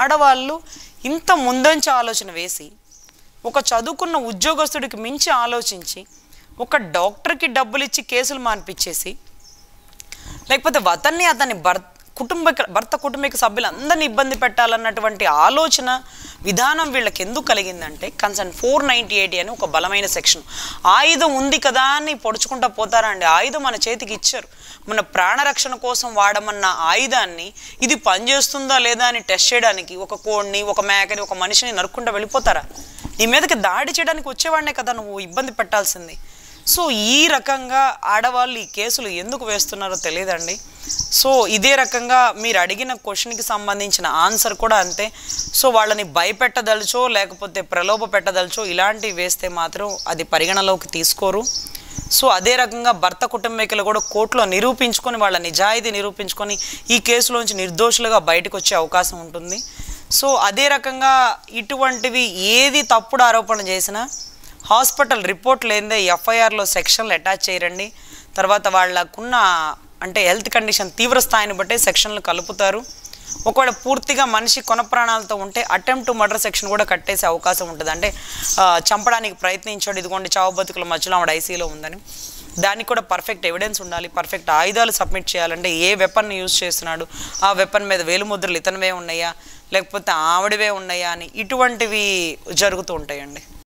ఆడవాళ్ళు ఇంత ముందంచ ఆలోచన వేసి ఒక చదువుకున్న ఉద్యోగస్తుడికి మించి ఆలోచించి ఒక డాక్టర్కి డబ్బులు ఇచ్చి కేసులు మాన్పించేసి లేకపోతే వతన్ని అతని భర్త కుటుంబిక సభ్యులందరిని ఇబ్బంది పెట్టాలన్నటువంటి ఆలోచన విధానం వీళ్ళకి ఎందుకు కలిగిందంటే కన్సర్న్ 498 అని ఒక బలమైన సెక్షన్. ఆయుధం ఉంది కదా అని పొడుచుకుంటూ పోతారా అండి? ఆయుధం మన చేతికి ఇచ్చారు, మన ప్రాణరక్షణ కోసం వాడమన్న ఆయుధాన్ని ఇది పనిచేస్తుందా లేదా అని టెస్ట్ చేయడానికి ఒక కోడిని, ఒక మేకని, ఒక మనిషిని నరుక్కుండా వెళ్ళిపోతారా? నీ మీదకి దాడి చేయడానికి వచ్చేవాడినే కదా నువ్వు ఇబ్బంది పెట్టాల్సింది. సో ఈ రకంగా ఆడవాళ్ళు ఈ కేసులు ఎందుకు వేస్తున్నారో తెలియదండి. సో ఇదే రకంగా మీరు అడిగిన క్వశ్చన్కి సంబంధించిన ఆన్సర్ కూడా అంతే. సో వాళ్ళని భయపెట్టదలుచో లేకపోతే ప్రలోభ పెట్టదలుచో ఇలాంటివి వేస్తే మాత్రం అది పరిగణలోకి తీసుకోరు. సో అదే రకంగా భర్త కుటుంబీకులు కూడా కోర్టులో నిరూపించుకొని వాళ్ళ నిజాయితీ నిరూపించుకొని ఈ కేసులోంచి నిర్దోషులుగా బయటకు వచ్చే అవకాశం ఉంటుంది. సో అదే రకంగా ఇటువంటివి ఏది తప్పుడు ఆరోపణ చేసినా హాస్పిటల్ రిపోర్ట్ లేదే ఎఫ్ఐఆర్లో సెక్షన్లు అటాచ్ చేయరండి. తర్వాత వాళ్ళకున్న అంటే హెల్త్ కండిషన్ తీవ్ర స్థాయిని బట్టే సెక్షన్లు కలుపుతారు. ఒకవేళ పూర్తిగా మనిషి కొనప్రాణాలతో ఉంటే అటెంప్ట్ టు మర్డర్ సెక్షన్ కూడా కట్టేసే అవకాశం ఉంటుంది. అంటే చంపడానికి ప్రయత్నించాడు, ఇదిగోండి చావు బతుకుల మధ్యలో ఆవిడ ఐసీలో ఉందని, దానికి కూడా పర్ఫెక్ట్ ఎవిడెన్స్ ఉండాలి, పర్ఫెక్ట్ ఆయుధాలు సబ్మిట్ చేయాలంటే ఏ వెపన్ యూజ్ చేస్తున్నాడు, ఆ వెపన్ మీద వేలుముద్రలు ఇతనివే ఉన్నాయా లేకపోతే ఆవిడవే ఉన్నాయా అని ఇటువంటివి జరుగుతూ ఉంటాయండి.